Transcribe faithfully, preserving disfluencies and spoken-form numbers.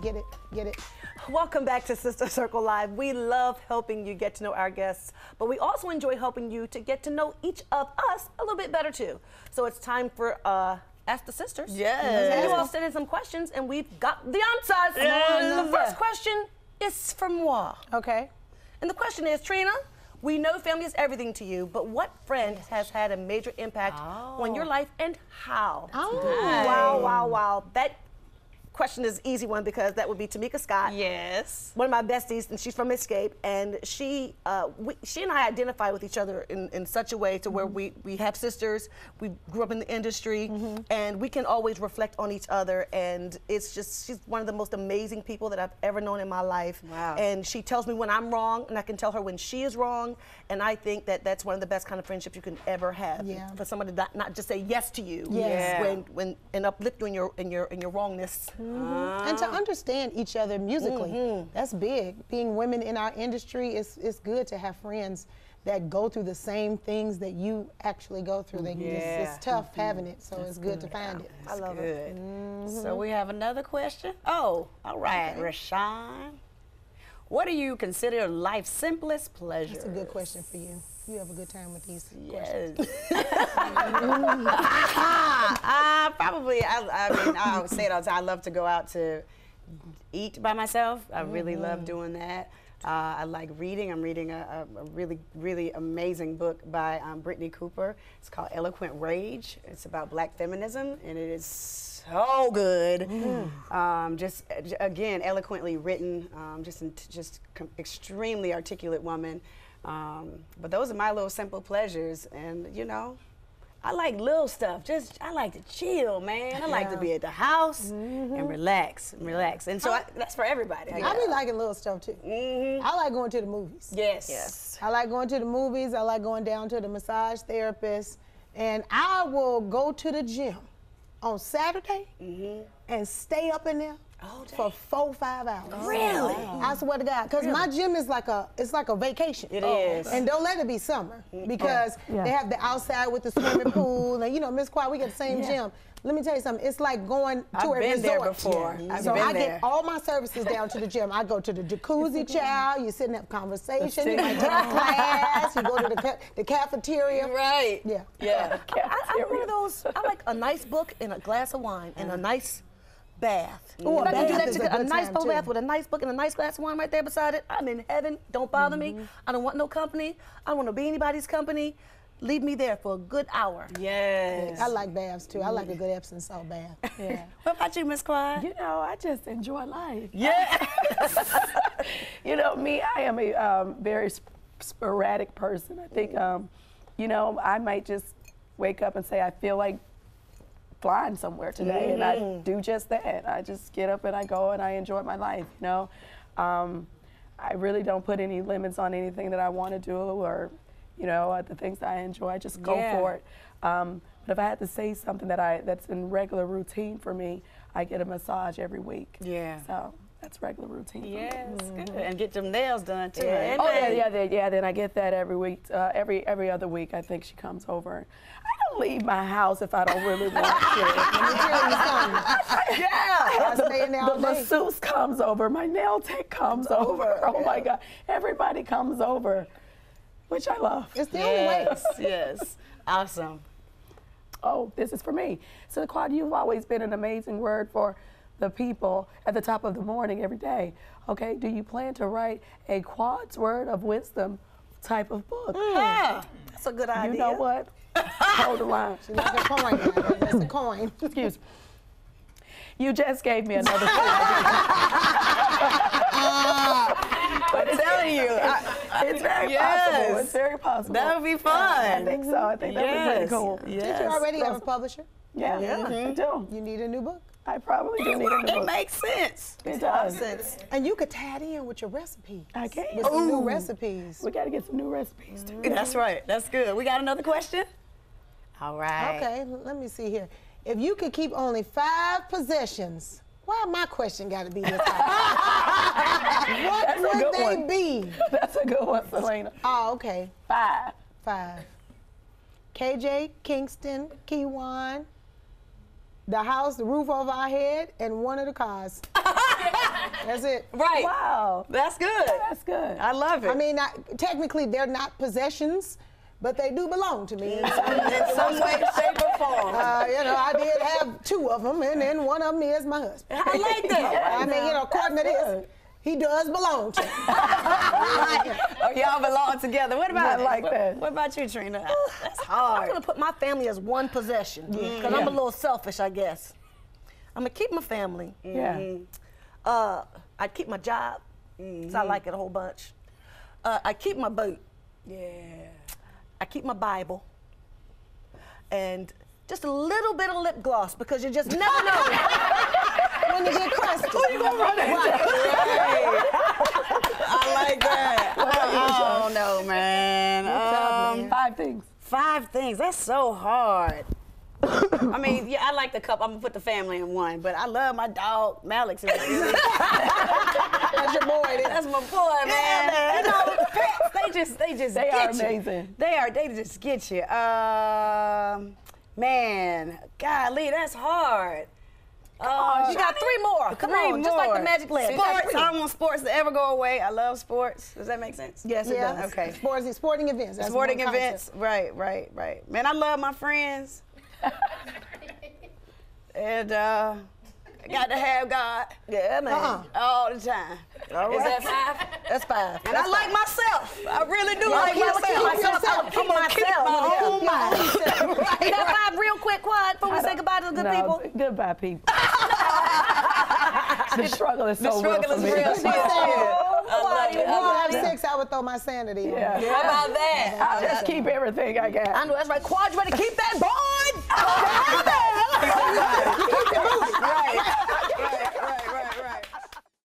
get it, get it. Welcome back to Sister Circle Live. We love helping you get to know our guests, but we also enjoy helping you to get to know each of us a little bit better too. So it's time for uh, Ask the Sisters. Yes. Mm-hmm. And you all sent in some questions and we've got the answers. Yes. The first question is from moi. Okay. And the question is, Trina, we know family is everything to you, but what friend has had a major impact oh. on your life and how? Oh. Nice. Wow, wow, wow. That question is an easy one because that would be Tamika Scott. Yes. One of my besties, and she's from Escape, and she uh, we, she and I identify with each other in, in such a way to where mm-hmm. we, we have sisters, we grew up in the industry, mm-hmm. and we can always reflect on each other, and it's just, she's one of the most amazing people that I've ever known in my life. Wow. And she tells me when I'm wrong, and I can tell her when she is wrong, and I think that that's one of the best kind of friendships you can ever have. Yeah. For somebody to not, not just say yes to you, yes. when, when, and uplift you in your, in your, in your wrongness. Mm-hmm. ah. And to understand each other musically, mm-hmm. that's big. Being women in our industry, it's, it's good to have friends that go through the same things that you actually go through. They, yeah. it's, it's tough mm-hmm. having it, so that's it's good, good to find it. That's I love good. It. Mm-hmm. So we have another question. Oh, all right, okay. Rashawn. What do you consider life's simplest pleasure? That's a good question for you. You have a good time with these yes. questions. uh, probably, I, I mean, I always say it all the time. I love to go out to eat by myself. I really mm-hmm. love doing that. Uh, I like reading. I'm reading a, a really, really amazing book by um, Brittany Cooper. It's called Eloquent Rage. It's about black feminism, and it is so good. Mm. Um, just, again, eloquently written, um, just, just extremely articulate woman. Um, but those are my little simple pleasures, and, you know, I like little stuff. Just I like to chill, man. I yeah. like to be at the house mm-hmm. and relax, and relax. And so I, that's for everybody. I, I be liking little stuff too. Mm-hmm. I like going to the movies. Yes. Yes. I like going to the movies. I like going down to the massage therapist, and I will go to the gym on Saturday mm-hmm. and stay up in there for four, five hours. Really? Wow. I swear to God, because really? my gym is like a, it's like a vacation. It oh. is. And don't let it be summer, because oh. yeah. they have the outside with the swimming pool, and you know, Miss Quad, we get the same yeah. gym. Let me tell you something, it's like going to I've a resort. I've been there before. Yeah. I've so been I there. Get all my services down to the gym. I go to the jacuzzi, child, you sit and have conversation, you might take a class, you go to the, ca the cafeteria. Right. Yeah. Yeah. yeah. I, I'm one of those, I like a nice book and a glass of wine and a nice bath. Ooh, a, bath do that to a, a nice cold bath with a nice book and a nice glass of wine right there beside it. I'm in heaven. Don't bother mm-hmm. me. I don't want no company. I don't want to be anybody's company. Leave me there for a good hour. Yes. yes. I like baths too. I like a good Epsom salt bath. Yeah. What about you, Miss Quad? You know, I just enjoy life. Yeah. You know, me, I am a um, very sp sporadic person. I think, um, you know, I might just wake up and say, I feel like flying somewhere today, mm-hmm. and I do just that. I just get up and I go and I enjoy my life, you know. Um, I really don't put any limits on anything that I want to do, or, you know, the things that I enjoy, I just go yeah. for it. Um, but if I had to say something that I that's in regular routine for me, I get a massage every week. Yeah. So that's regular routine. Yeah, that's good. And get them nails done too. Yeah. Oh yeah, yeah, yeah, yeah. Then I get that every week. Uh, every every other week, I think she comes over. I don't leave my house if I don't really want to. Let me tell you something. Yeah. The, I now the masseuse comes over. My nail tech comes it's over. Oh yeah. my God. Everybody comes over, which I love. It's the yes, only way. Yes. Awesome. Oh, this is for me. So, Quad, you've always been an amazing word for the people at the top of the morning every day. Okay, do you plan to write a Quad's Word of Wisdom type of book? Mm. Yeah. That's a good idea. You know what? Hold the line. She loves a coin. That's a coin. Excuse me. You just gave me another uh, But I'm telling you, I, I, it's very yes. possible. It's very possible. That would be fun. Yeah, I think so. I think that yes. would be really cool. Yes. Did you already so, have a publisher? Yeah, yeah. Mm-hmm. I do. You need a new book? I probably do need a new book. It makes sense. It, it does. Sense. And you could tie it in with your recipes. I can. With Ooh. some new recipes. We got to get some new recipes too. Mm-hmm. That's right. That's good. We got another question? All right. Okay, let me see here. If you could keep only five possessions, why my question got to be this high? What That's would they one. be? That's a good one, Selena. Oh, okay. Five. Five. K J, Kingston, Kiwan, the house, the roof over our head, and one of the cars. That's it. Right. Wow. That's good. Yeah, that's good. I love it. I mean, I, technically, they're not possessions, but they do belong to me in some way, shape, or form. Uh, you know, I did have two of them, and then one of them is my husband. I like that. Yeah, I no, mean, you know, according to this, he does belong to me. Or y'all belong together. What about I like what, that? What about you, Trina? That's hard. I'm gonna put my family as one possession because yeah. I'm a little selfish, I guess. I'm gonna keep my family. Yeah. Mm-hmm. Uh, I keep my job, mm-hmm. so I like it a whole bunch. Uh, I keep my boat. Yeah. I keep my Bible. And just a little bit of lip gloss because you just never know when you get crusty. Who you gonna run into? Right. I like that. I don't know, man. Um, five things. Five things. That's so hard. I mean, yeah, I like the cup. I'm gonna put the family in one, but I love my dog, Malik's. That's your boy. That's my boy, man. Yeah, man. You know, pets, they just, they just they get are you. Amazing. They are, they just get you. Um, man, golly, that's hard. Oh, uh, you got three more. Come three on, more. Just like the magic lens. Sports. I don't want sports to ever go away. I love sports. Does that make sense? Yes, it yeah. does. Okay. Sports, sporting events. That's sporting events. Right, right, right. Man, I love my friends. And uh, I got to have God. Yeah, man. Uh-uh. All the time. All right. Is that five? That's five. And That's I like five. myself. I really do yeah, like keep myself. Keep myself. I keep myself. My own mind. Right. Can I vibe real quick, Quad, before we say goodbye to the good no, people? Goodbye, people. The struggle is so real. The struggle real is real. If we would have six, I would throw my sanity on. Yeah. Yeah. How about that? I'll, I'll just that. keep everything I got. I know, that's right. Quad, you better keep that bond.